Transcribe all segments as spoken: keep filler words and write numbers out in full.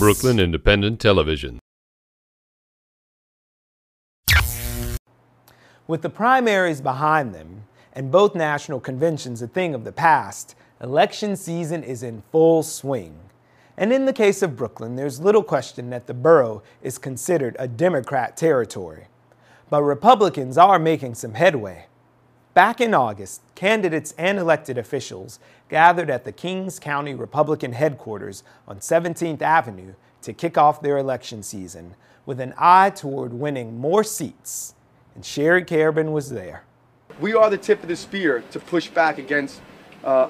Brooklyn Independent Television. With the primaries behind them and both national conventions a thing of the past, election season is in full swing. And in the case of Brooklyn, there's little question that the borough is considered a Democrat territory. But Republicans are making some headway. Back in August, candidates and elected officials gathered at the Kings County Republican headquarters on seventeenth avenue to kick off their election season with an eye toward winning more seats. And Sherry Karabin was there. We are the tip of the spear to push back against uh,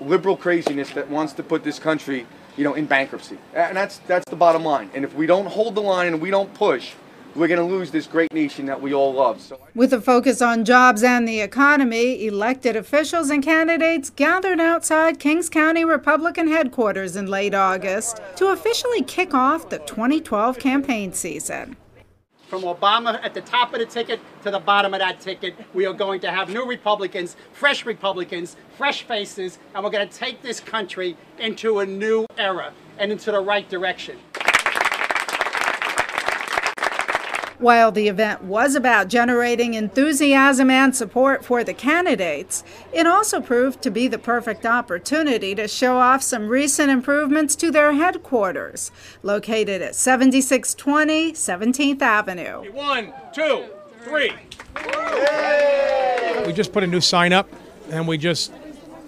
liberal craziness that wants to put this country, you know, in bankruptcy. And that's, that's the bottom line. And if we don't hold the line and we don't push, we're going to lose this great nation that we all love. So. With a focus on jobs and the economy, elected officials and candidates gathered outside Kings County Republican headquarters in late August to officially kick off the twenty twelve campaign season. From Obama at the top of the ticket to the bottom of that ticket, we are going to have new Republicans, fresh Republicans, fresh faces, and we're going to take this country into a new era and into the right direction. While the event was about generating enthusiasm and support for the candidates, it also proved to be the perfect opportunity to show off some recent improvements to their headquarters, located at seventy-six twenty seventeenth avenue. One, two, three. We just put a new sign up, and we just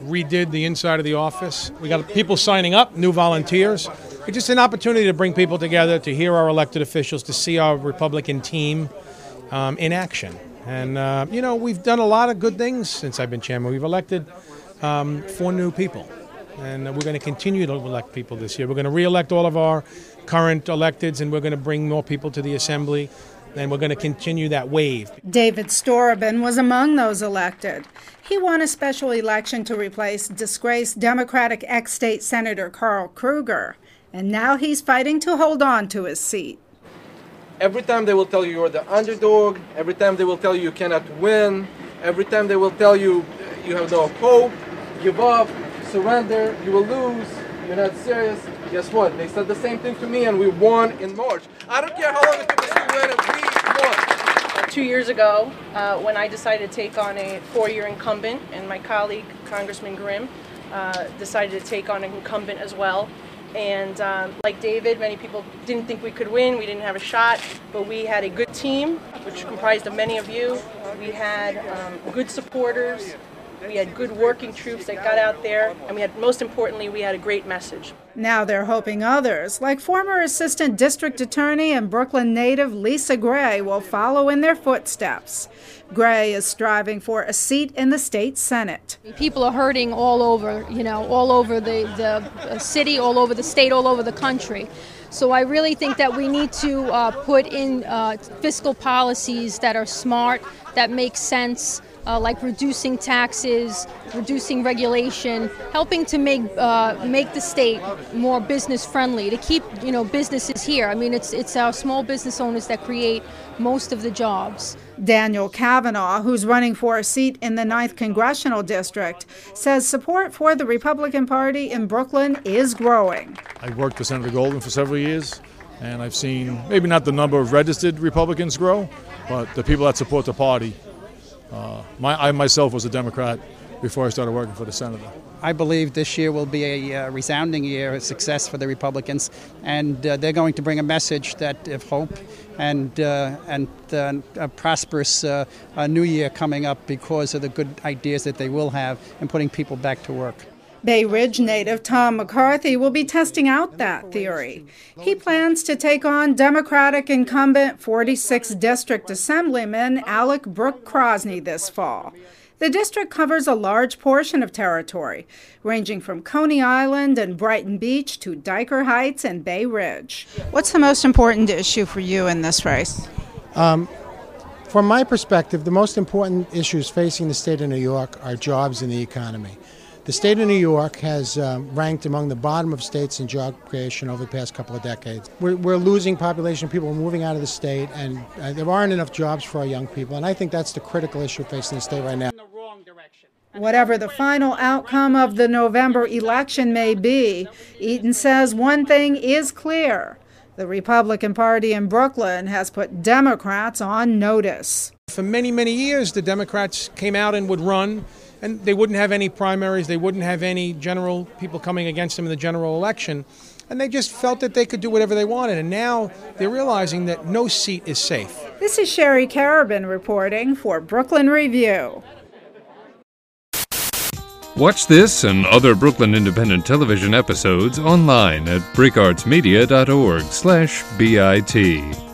redid the inside of the office. We got people signing up, new volunteers. It's just an opportunity to bring people together, to hear our elected officials, to see our Republican team um, in action. And, uh, you know, we've done a lot of good things since I've been chairman. We've elected um, four new people, and we're going to continue to elect people this year. We're going to re-elect all of our current electeds, and we're going to bring more people to the Assembly. And we're going to continue that wave. David Storobin was among those elected. He won a special election to replace disgraced Democratic ex-state Senator Carl Kruger. And now he's fighting to hold on to his seat. Every time they will tell you you're the underdog, every time they will tell you you cannot win, every time they will tell you you have no hope, give up, surrender, you will lose, you're not serious. Guess what? They said the same thing to me, and we won in March. I don't care how long it took us to win, we won. Two years ago, uh, when I decided to take on a four-year incumbent, and my colleague, Congressman Grimm, uh, decided to take on an incumbent as well. And um, like David, many people didn't think we could win. We didn't have a shot, but we had a good team, which comprised of many of you. We had um, good supporters. We had good working troops that got out there, and we had, most importantly, we had a great message. Now they're hoping others, like former Assistant District Attorney and Brooklyn native Lisa Gray, will follow in their footsteps. Gray is striving for a seat in the state Senate. People are hurting all over, you know, all over the, the city, all over the state, all over the country. So I really think that we need to uh, put in uh, fiscal policies that are smart, that make sense, Uh, like reducing taxes, reducing regulation, helping to make uh, make the state more business friendly, to keep, you know, businesses here. I mean, it's it's our small business owners that create most of the jobs. Daniel Kavanaugh, who's running for a seat in the ninth Congressional District, says support for the Republican Party in Brooklyn is growing. I worked with Senator Golden for several years, and I've seen maybe not the number of registered Republicans grow, but the people that support the party. Uh, my, I myself was a Democrat before I started working for the senator. I believe this year will be a uh, resounding year of success for the Republicans, and uh, they're going to bring a message that of hope and uh, and uh, a prosperous uh, a new year coming up because of the good ideas that they will have and putting people back to work. Bay Ridge native Tom McCarthy will be testing out that theory. He plans to take on Democratic incumbent forty-sixth District Assemblyman Alec Brooke Crosney this fall. The district covers a large portion of territory, ranging from Coney Island and Brighton Beach to Diker Heights and Bay Ridge. What's the most important issue for you in this race? Um, from my perspective, the most important issues facing the state of New York are jobs and the economy. The state of New York has um, ranked among the bottom of states in job creation over the past couple of decades. We're, we're losing population, people are moving out of the state, and uh, there aren't enough jobs for our young people, and I think that's the critical issue facing the state right now. Whatever the final outcome of the November election may be, Eaton says one thing is clear. The Republican Party in Brooklyn has put Democrats on notice. For many, many years, the Democrats came out and would run, and they wouldn't have any primaries, they wouldn't have any general people coming against them in the general election, and they just felt that they could do whatever they wanted, and now they're realizing that no seat is safe. This is Sherry Karabin reporting for Brooklyn Review. Watch this and other Brooklyn Independent Television episodes online at brickartsmedia dot org slash B I T.